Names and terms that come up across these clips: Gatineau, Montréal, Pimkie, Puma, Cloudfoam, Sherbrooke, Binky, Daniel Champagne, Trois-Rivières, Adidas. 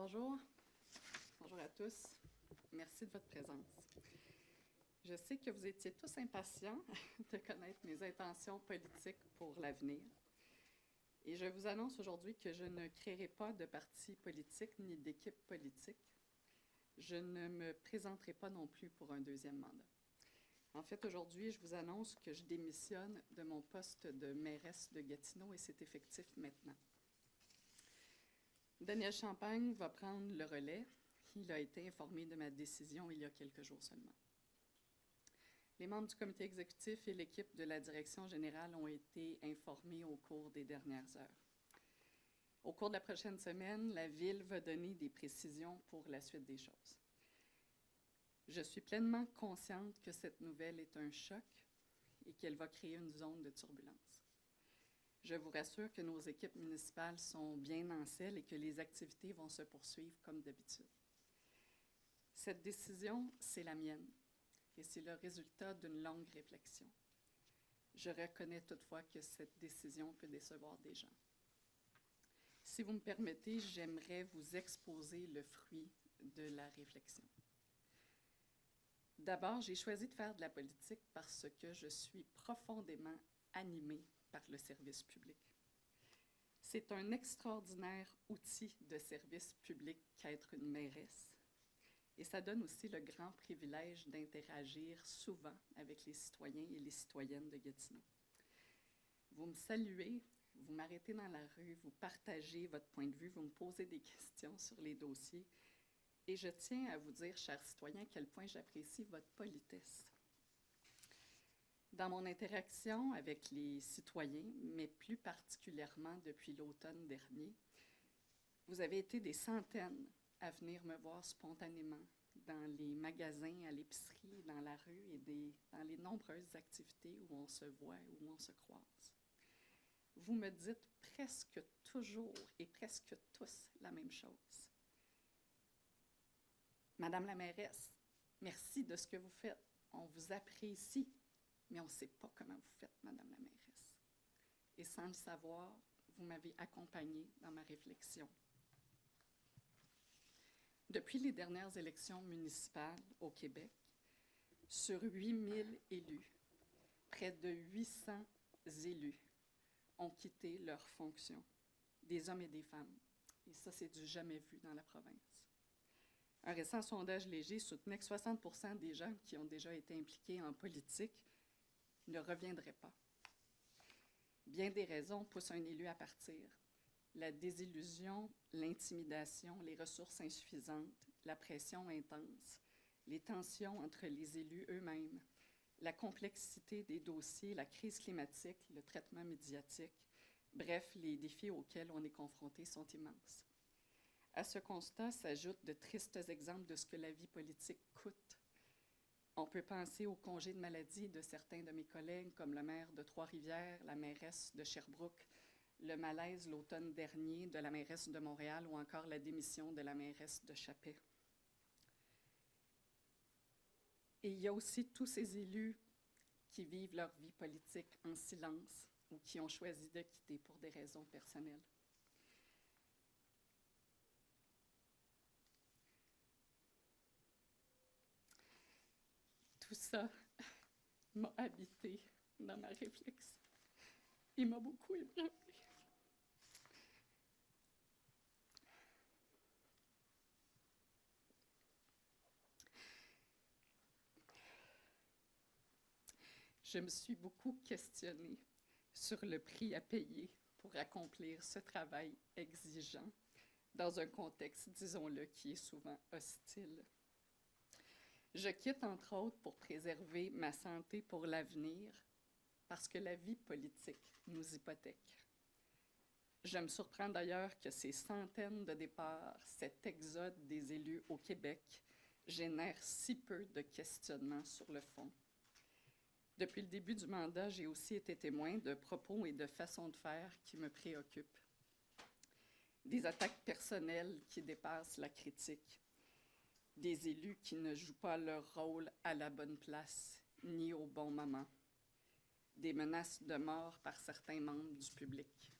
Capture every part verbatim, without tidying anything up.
Bonjour, bonjour à tous. Merci de votre présence. Je sais que vous étiez tous impatients de connaître mes intentions politiques pour l'avenir. Et je vous annonce aujourd'hui que je ne créerai pas de parti politique ni d'équipe politique. Je ne me présenterai pas non plus pour un deuxième mandat. En fait, aujourd'hui, je vous annonce que je démissionne de mon poste de mairesse de Gatineau et c'est effectif maintenant. Daniel Champagne va prendre le relais. Il a été informé de ma décision il y a quelques jours seulement. Les membres du comité exécutif et l'équipe de la direction générale ont été informés au cours des dernières heures. Au cours de la prochaine semaine, la Ville va donner des précisions pour la suite des choses. Je suis pleinement consciente que cette nouvelle est un choc et qu'elle va créer une zone de turbulence. Je vous rassure que nos équipes municipales sont bien en selle et que les activités vont se poursuivre comme d'habitude. Cette décision, c'est la mienne. Et c'est le résultat d'une longue réflexion. Je reconnais toutefois que cette décision peut décevoir des gens. Si vous me permettez, j'aimerais vous exposer le fruit de la réflexion. D'abord, j'ai choisi de faire de la politique parce que je suis profondément animée par le service public. C'est un extraordinaire outil de service public qu'être une mairesse. Et ça donne aussi le grand privilège d'interagir souvent avec les citoyens et les citoyennes de Gatineau. Vous me saluez, vous m'arrêtez dans la rue, vous partagez votre point de vue, vous me posez des questions sur les dossiers. Et je tiens à vous dire, chers citoyens, à quel point j'apprécie votre politesse. Dans mon interaction avec les citoyens, mais plus particulièrement depuis l'automne dernier, vous avez été des centaines à venir me voir spontanément dans les magasins, à l'épicerie, dans la rue et des, dans les nombreuses activités où on se voit, où on se croise. Vous me dites presque toujours et presque tous la même chose. Madame la mairesse, merci de ce que vous faites. On vous apprécie, mais on ne sait pas comment vous faites, Madame la mairesse. Et sans le savoir, vous m'avez accompagnée dans ma réflexion. Depuis les dernières élections municipales au Québec, sur huit mille élus, près de huit cents élus ont quitté leurs fonctions, des hommes et des femmes. Et ça, c'est du jamais vu dans la province. Un récent sondage léger soutenait que soixante pour cent des gens qui ont déjà été impliqués en politique ne reviendraient pas. Bien des raisons poussent un élu à partir. La désillusion, l'intimidation, les ressources insuffisantes, la pression intense, les tensions entre les élus eux-mêmes, la complexité des dossiers, la crise climatique, le traitement médiatique, bref, les défis auxquels on est confronté sont immenses. À ce constat s'ajoutent de tristes exemples de ce que la vie politique coûte. On peut penser aux congés de maladie de certains de mes collègues, comme le maire de Trois-Rivières, la mairesse de Sherbrooke, le malaise l'automne dernier de la mairesse de Montréal ou encore la démission de la mairesse de Chappé. Et il y a aussi tous ces élus qui vivent leur vie politique en silence ou qui ont choisi de quitter pour des raisons personnelles. Tout ça m'a habité dans ma réflexion. Il m'a beaucoup ébranlée. Je me suis beaucoup questionnée sur le prix à payer pour accomplir ce travail exigeant dans un contexte, disons-le, qui est souvent hostile. Je quitte, entre autres, pour préserver ma santé pour l'avenir, parce que la vie politique nous hypothèque. Je me surprends d'ailleurs que ces centaines de départs, cet exode des élus au Québec, génèrent si peu de questionnements sur le fond. Depuis le début du mandat, j'ai aussi été témoin de propos et de façons de faire qui me préoccupent. Des attaques personnelles qui dépassent la critique. Des élus qui ne jouent pas leur rôle à la bonne place, ni au bon moment. Des menaces de mort par certains membres du public.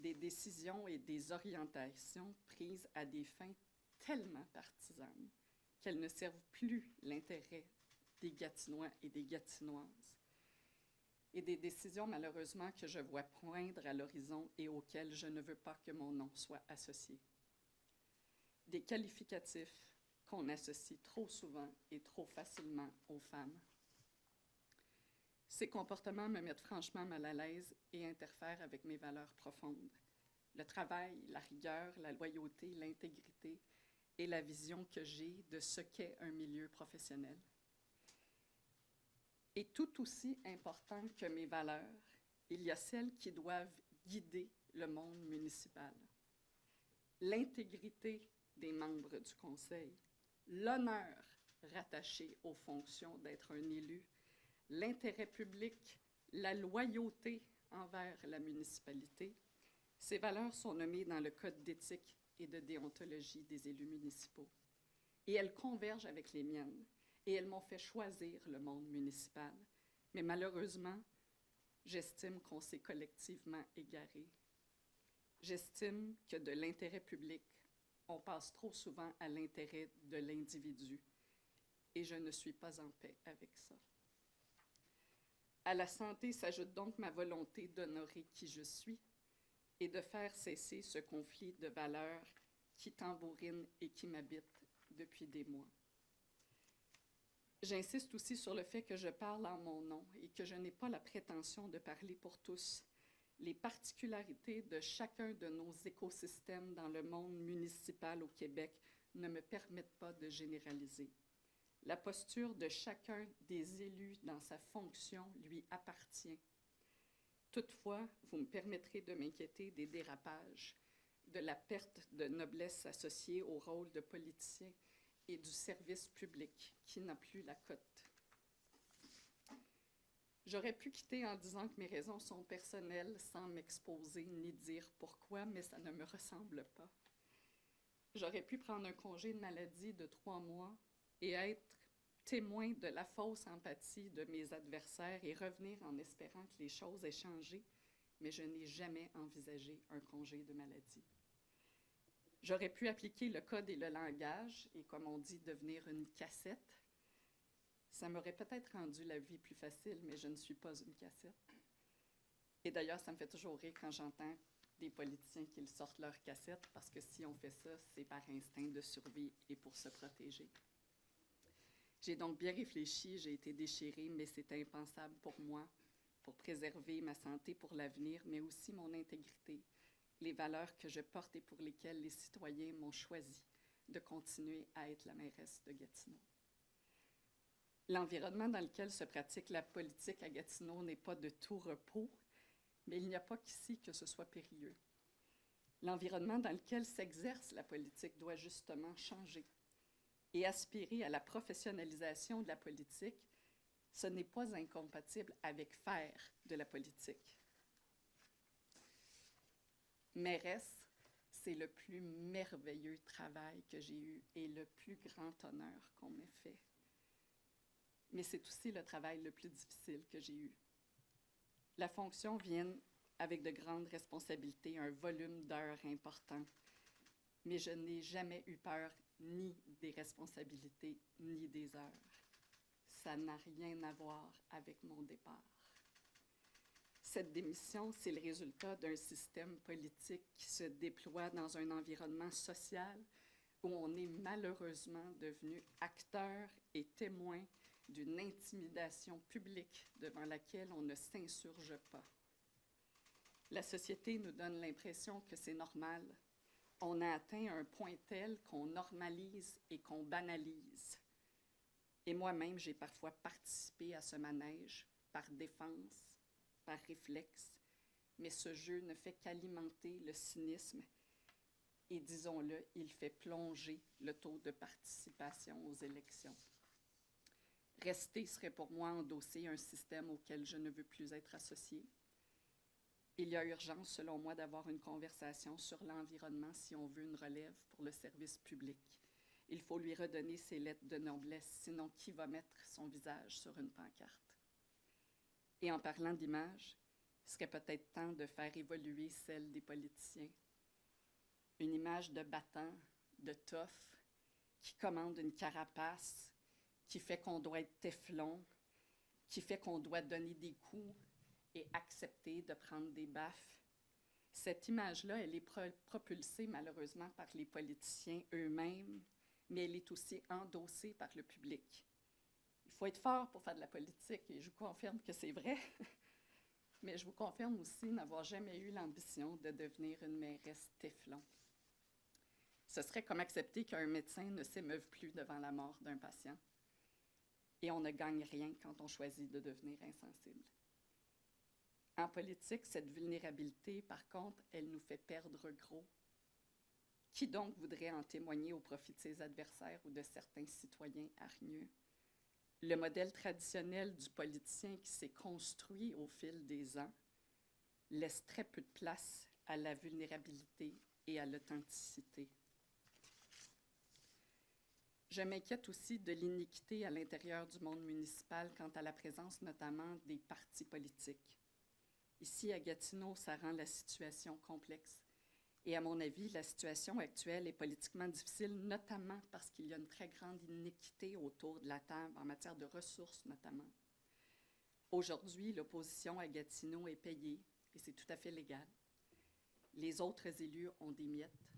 des décisions et des orientations prises à des fins tellement partisanes qu'elles ne servent plus l'intérêt des Gatinois et des Gatinoises, et des décisions malheureusement que je vois poindre à l'horizon et auxquelles je ne veux pas que mon nom soit associé. Des qualificatifs qu'on associe trop souvent et trop facilement aux femmes. Ces comportements me mettent franchement mal à l'aise et interfèrent avec mes valeurs profondes. Le travail, la rigueur, la loyauté, l'intégrité et la vision que j'ai de ce qu'est un milieu professionnel. Et tout aussi important que mes valeurs, il y a celles qui doivent guider le monde municipal. L'intégrité des membres du Conseil, l'honneur rattaché aux fonctions d'être un élu, l'intérêt public, la loyauté envers la municipalité. Ces valeurs sont nommées dans le Code d'éthique et de déontologie des élus municipaux. Et elles convergent avec les miennes. Et elles m'ont fait choisir le monde municipal. Mais malheureusement, j'estime qu'on s'est collectivement égaré. J'estime que de l'intérêt public, on passe trop souvent à l'intérêt de l'individu. Et je ne suis pas en paix avec ça. À la santé s'ajoute donc ma volonté d'honorer qui je suis et de faire cesser ce conflit de valeurs qui tambourine et qui m'habite depuis des mois. J'insiste aussi sur le fait que je parle en mon nom et que je n'ai pas la prétention de parler pour tous. Les particularités de chacun de nos écosystèmes dans le monde municipal au Québec ne me permettent pas de généraliser. La posture de chacun des élus dans sa fonction lui appartient. Toutefois, vous me permettrez de m'inquiéter des dérapages, de la perte de noblesse associée au rôle de politicien et du service public qui n'a plus la cote. J'aurais pu quitter en disant que mes raisons sont personnelles sans m'exposer ni dire pourquoi, mais ça ne me ressemble pas. J'aurais pu prendre un congé de maladie de trois mois et être témoin de la fausse empathie de mes adversaires et revenir en espérant que les choses aient changé, mais je n'ai jamais envisagé un congé de maladie. J'aurais pu appliquer le code et le langage et, comme on dit, devenir une cassette. Ça m'aurait peut-être rendu la vie plus facile, mais je ne suis pas une cassette. Et d'ailleurs, ça me fait toujours rire quand j'entends des politiciens qui sortent leur cassette, parce que si on fait ça, c'est par instinct de survie et pour se protéger. J'ai donc bien réfléchi, j'ai été déchirée, mais c'est impensable pour moi, pour préserver ma santé pour l'avenir, mais aussi mon intégrité, les valeurs que je porte et pour lesquelles les citoyens m'ont choisi de continuer à être la mairesse de Gatineau. L'environnement dans lequel se pratique la politique à Gatineau n'est pas de tout repos, mais il n'y a pas qu'ici que ce soit périlleux. L'environnement dans lequel s'exerce la politique doit justement changer et aspirer à la professionnalisation de la politique. Ce n'est pas incompatible avec faire de la politique. Mairesse, c'est le plus merveilleux travail que j'ai eu et le plus grand honneur qu'on m'ait fait. Mais c'est aussi le travail le plus difficile que j'ai eu. La fonction vient avec de grandes responsabilités, un volume d'heures important, mais je n'ai jamais eu peur ni des responsabilités ni des heures. Ça n'a rien à voir avec mon départ. Cette démission, c'est le résultat d'un système politique qui se déploie dans un environnement social où on est malheureusement devenu acteur et témoin d'une intimidation publique devant laquelle on ne s'insurge pas. La société nous donne l'impression que c'est normal. On a atteint un point tel qu'on normalise et qu'on banalise. Et moi-même, j'ai parfois participé à ce manège par défense, par réflexe, mais ce jeu ne fait qu'alimenter le cynisme et, disons-le, il fait plonger le taux de participation aux élections. Rester serait pour moi endosser un système auquel je ne veux plus être associée. Il y a urgence, selon moi, d'avoir une conversation sur l'environnement si on veut une relève pour le service public. Il faut lui redonner ses lettres de noblesse, sinon qui va mettre son visage sur une pancarte? Et en parlant d'image, ce serait peut-être temps de faire évoluer celle des politiciens. Une image de battant, de toffe, qui commande une carapace, qui fait qu'on doit être téflon, qui fait qu'on doit donner des coups et accepter de prendre des baffes. Cette image-là, elle est pro propulsée malheureusement par les politiciens eux-mêmes, mais elle est aussi endossée par le public. Il faut être fort pour faire de la politique, et je vous confirme que c'est vrai, mais je vous confirme aussi n'avoir jamais eu l'ambition de devenir une mairesse téflon. Ce serait comme accepter qu'un médecin ne s'émeuve plus devant la mort d'un patient. Et on ne gagne rien quand on choisit de devenir insensible. En politique, cette vulnérabilité, par contre, elle nous fait perdre gros. Qui donc voudrait en témoigner au profit de ses adversaires ou de certains citoyens hargneux? Le modèle traditionnel du politicien qui s'est construit au fil des ans laisse très peu de place à la vulnérabilité et à l'authenticité. Je m'inquiète aussi de l'iniquité à l'intérieur du monde municipal quant à la présence notamment des partis politiques. Ici, à Gatineau, ça rend la situation complexe. Et à mon avis, la situation actuelle est politiquement difficile, notamment parce qu'il y a une très grande iniquité autour de la table, en matière de ressources notamment. Aujourd'hui, l'opposition à Gatineau est payée, et c'est tout à fait légal. Les autres élus ont des miettes.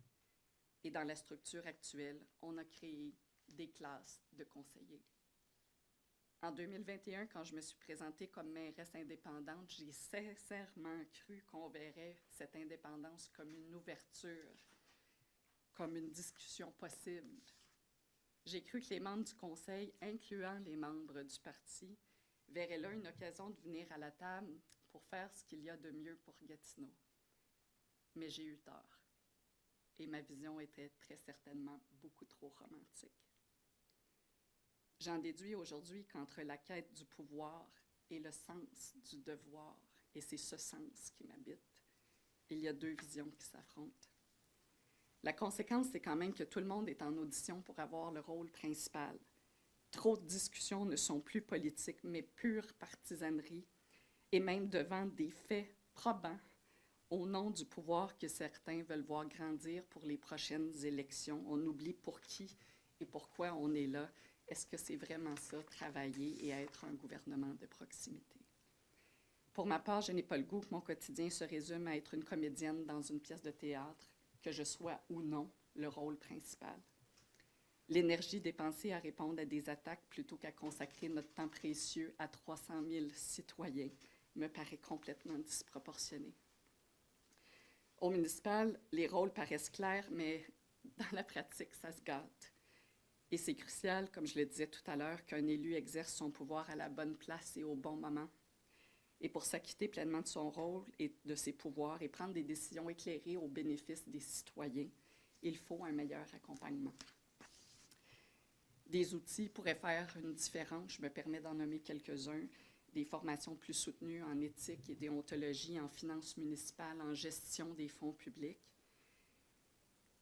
Et dans la structure actuelle, on a créé des classes de conseillers. En deux mille vingt et un, quand je me suis présentée comme mairesse indépendante, j'ai sincèrement cru qu'on verrait cette indépendance comme une ouverture, comme une discussion possible. J'ai cru que les membres du Conseil, incluant les membres du parti, verraient là une occasion de venir à la table pour faire ce qu'il y a de mieux pour Gatineau. Mais j'ai eu tort. Et ma vision était très certainement beaucoup trop romantique. J'en déduis aujourd'hui qu'entre la quête du pouvoir et le sens du devoir, et c'est ce sens qui m'habite, il y a deux visions qui s'affrontent. La conséquence, c'est quand même que tout le monde est en audition pour avoir le rôle principal. Trop de discussions ne sont plus politiques, mais pure partisanerie, et même devant des faits probants, au nom du pouvoir que certains veulent voir grandir pour les prochaines élections. On oublie pour qui et pourquoi on est là. Est-ce que c'est vraiment ça, travailler et être un gouvernement de proximité? Pour ma part, je n'ai pas le goût que mon quotidien se résume à être une comédienne dans une pièce de théâtre, que je sois ou non le rôle principal. L'énergie dépensée à répondre à des attaques plutôt qu'à consacrer notre temps précieux à trois cent mille citoyens me paraît complètement disproportionnée. Au municipal, les rôles paraissent clairs, mais dans la pratique, ça se gâte. Et c'est crucial, comme je le disais tout à l'heure, qu'un élu exerce son pouvoir à la bonne place et au bon moment. Et pour s'acquitter pleinement de son rôle et de ses pouvoirs et prendre des décisions éclairées au bénéfice des citoyens, il faut un meilleur accompagnement. Des outils pourraient faire une différence, je me permets d'en nommer quelques-uns. Des formations plus soutenues en éthique et déontologie, en finances municipales, en gestion des fonds publics.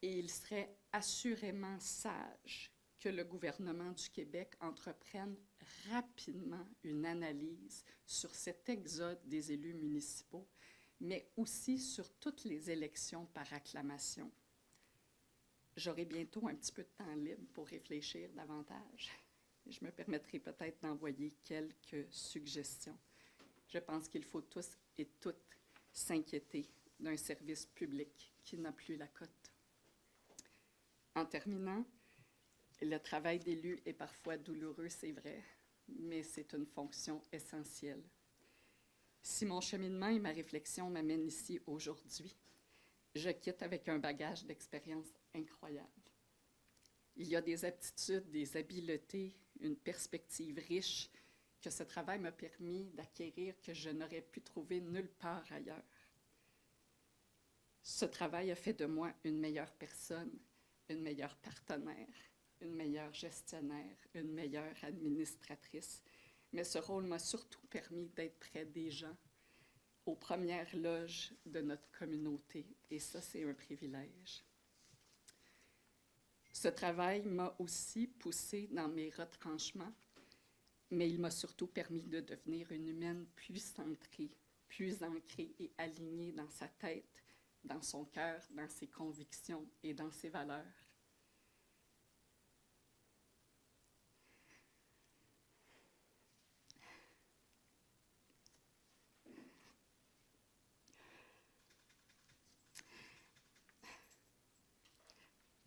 Et il serait assurément sage que le gouvernement du Québec entreprenne rapidement une analyse sur cet exode des élus municipaux, mais aussi sur toutes les élections par acclamation. J'aurai bientôt un petit peu de temps libre pour réfléchir davantage. Je me permettrai peut-être d'envoyer quelques suggestions. Je pense qu'il faut tous et toutes s'inquiéter d'un service public qui n'a plus la cote. En terminant, le travail d'élu est parfois douloureux, c'est vrai, mais c'est une fonction essentielle. Si mon cheminement et ma réflexion m'amènent ici aujourd'hui, je quitte avec un bagage d'expérience incroyable. Il y a des aptitudes, des habiletés, une perspective riche que ce travail m'a permis d'acquérir que je n'aurais pu trouver nulle part ailleurs. Ce travail a fait de moi une meilleure personne, une meilleure partenaire, une meilleure gestionnaire, une meilleure administratrice. Mais ce rôle m'a surtout permis d'être près des gens, aux premières loges de notre communauté. Et ça, c'est un privilège. Ce travail m'a aussi poussée dans mes retranchements, mais il m'a surtout permis de devenir une humaine puissanterie plus ancré et aligné dans sa tête, dans son cœur, dans ses convictions et dans ses valeurs.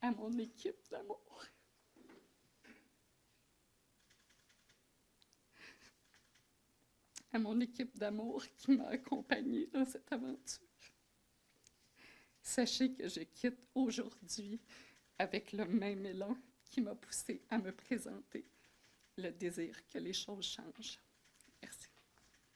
À mon équipe d'amour. À mon équipe d'amour qui m'a accompagnée dans cette aventure. Sachez que je quitte aujourd'hui avec le même élan qui m'a poussée à me présenter, le désir que les choses changent.